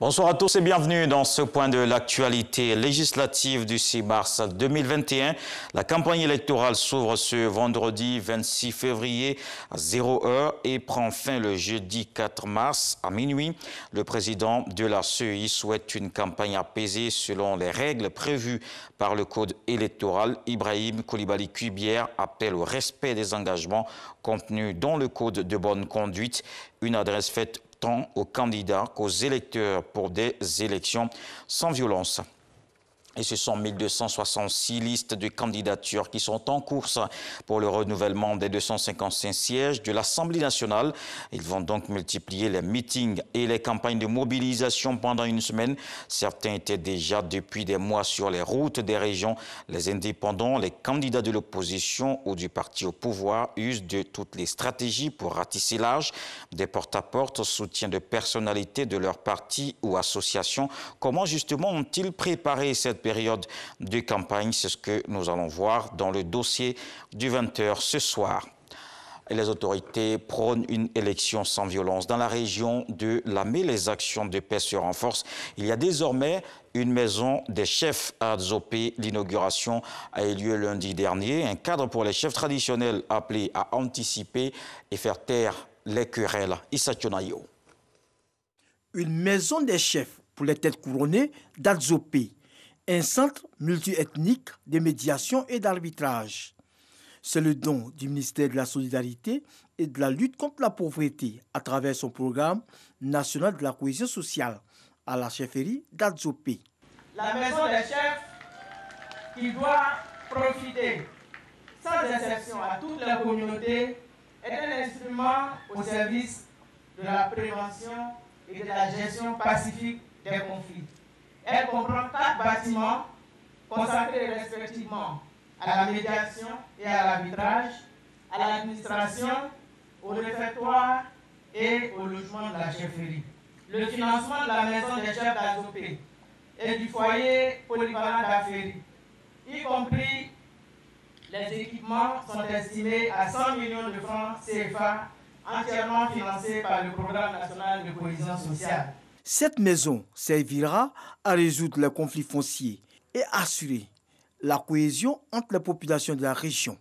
Bonsoir à tous et bienvenue dans ce point de l'actualité législative du 6 mars 2021. La campagne électorale s'ouvre ce vendredi 26 février à 0h et prend fin le jeudi 4 mars à minuit. Le président de la CEI souhaite une campagne apaisée selon les règles prévues par le code électoral. Ibrahim Koulibaly-Cubière appelle au respect des engagements contenus dans le code de bonne conduite. Une adresse faite tant aux candidats qu'aux électeurs pour des élections sans violence. Et ce sont 1266 listes de candidatures qui sont en course pour le renouvellement des 255 sièges de l'Assemblée nationale. Ils vont donc multiplier les meetings et les campagnes de mobilisation pendant une semaine. Certains étaient déjà depuis des mois sur les routes des régions. Les indépendants, les candidats de l'opposition ou du parti au pouvoir usent de toutes les stratégies pour ratisser large, des porte-à-porte, soutien de personnalités de leur parti ou association. Comment justement ont-ils préparé cette période de campagne? C'est ce que nous allons voir dans le dossier du 20h ce soir. Et les autorités prônent une élection sans violence. Dans la région de Lamé, les actions de paix se renforcent. Il y a désormais une maison des chefs à Adzopé. L'inauguration a eu lieu lundi dernier. Un cadre pour les chefs traditionnels appelés à anticiper et faire taire les querelles. Issa Tchonayo. Une maison des chefs pour les têtes couronnées d'Adzopé. Un centre multiethnique de médiation et d'arbitrage. C'est le don du ministère de la Solidarité et de la lutte contre la pauvreté à travers son programme national de la cohésion sociale à la chefferie d'Adzopé. La maison des chefs qui doit profiter sans exception à toute la communauté est un instrument au service de la prévention et de la gestion pacifique des conflits. Elle comprend 4 bâtiments consacrés respectivement à la médiation et à l'arbitrage, à l'administration, au réfectoire et au logement de la chefferie. Le financement de la maison des chefs d'Adzopé et du foyer polyvalent d'Aféry, y compris les équipements, sont estimés à 100 millions de francs CFA, entièrement financés par le Programme national de cohésion sociale. Cette maison servira à résoudre les conflits fonciers et assurer la cohésion entre les populations de la région.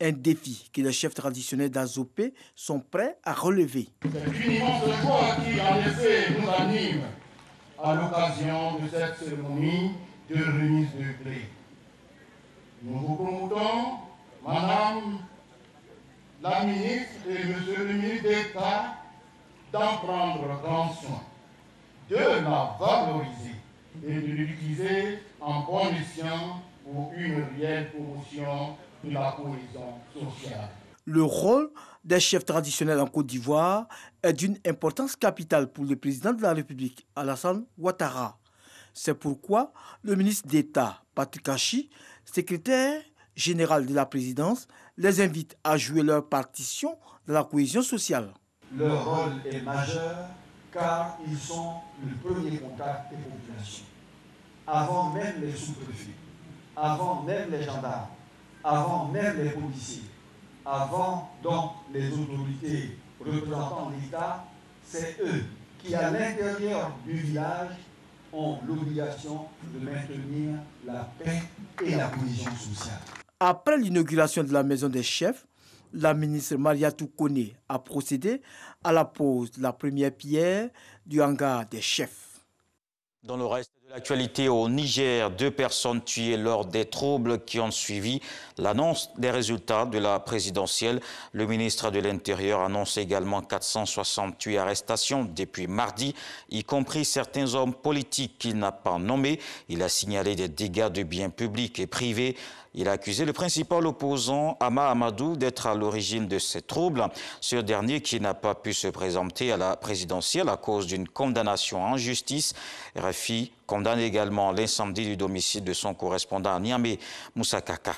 Un défi que les chefs traditionnels d'Adzopé sont prêts à relever. C'est une immense joie qui, en effet, nous anime à l'occasion de cette cérémonie de remise de clés. Nous vous promotons, Madame la ministre et Monsieur le ministre d'État, d'en prendre grand soin, de la valoriser et de l'utiliser en bonne mission pour une réelle promotion de la cohésion sociale. Le rôle des chefs traditionnels en Côte d'Ivoire est d'une importance capitale pour le président de la République, Alassane Ouattara. C'est pourquoi le ministre d'État, Patrick Achi, secrétaire général de la présidence, les invite à jouer leur partition dans la cohésion sociale. Leur rôle est majeur, car ils sont le premier contact des populations. Avant même les sous-préfets, avant même les gendarmes, avant même les policiers, avant donc les autorités représentant l'État, c'est eux qui, à l'intérieur du village, ont l'obligation de maintenir la paix et la cohésion sociale. Après l'inauguration de la maison des chefs, la ministre Mariatou Koné a procédé à la pose de la première pierre du hangar des chefs. Dans le reste de l'actualité au Niger, 2 personnes tuées lors des troubles qui ont suivi l'annonce des résultats de la présidentielle. Le ministre de l'Intérieur annonce également 468 arrestations depuis mardi, y compris certains hommes politiques qu'il n'a pas nommés. Il a signalé des dégâts de biens publics et privés. Il a accusé le principal opposant, Hama Amadou, d'être à l'origine de ces troubles. Ce dernier, qui n'a pas pu se présenter à la présidentielle à cause d'une condamnation en justice, RFI condamne également l'incendie du domicile de son correspondant à Niamey, Moussakaka.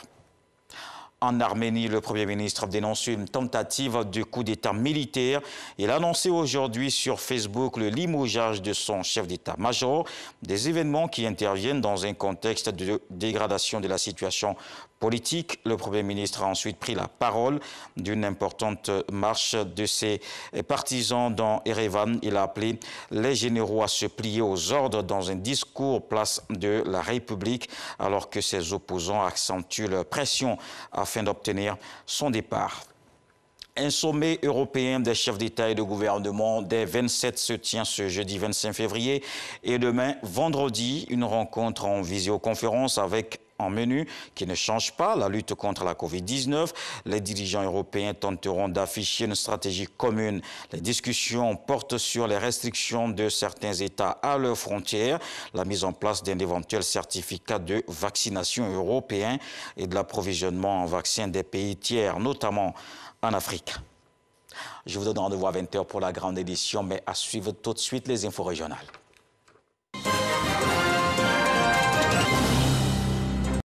En Arménie, le Premier ministre dénonce une tentative de coup d'État militaire. Il a annoncé aujourd'hui sur Facebook le limogeage de son chef d'État-major, des événements qui interviennent dans un contexte de dégradation de la situation politique. Le Premier ministre a ensuite pris la parole d'une importante marche de ses partisans dans Erevan. Il a appelé les généraux à se plier aux ordres dans un discours place de la République, alors que ses opposants accentuent leur pression afin d'obtenir son départ. Un sommet européen des chefs d'État et de gouvernement des 27 se tient ce jeudi 25 février et demain, vendredi, une rencontre en visioconférence avec en menu qui ne change pas, la lutte contre la Covid-19. Les dirigeants européens tenteront d'afficher une stratégie commune. Les discussions portent sur les restrictions de certains États à leurs frontières, la mise en place d'un éventuel certificat de vaccination européen et de l'approvisionnement en vaccins des pays tiers, notamment en Afrique. Je vous donne rendez-vous à 20 h pour la grande édition, mais à suivre tout de suite les infos régionales.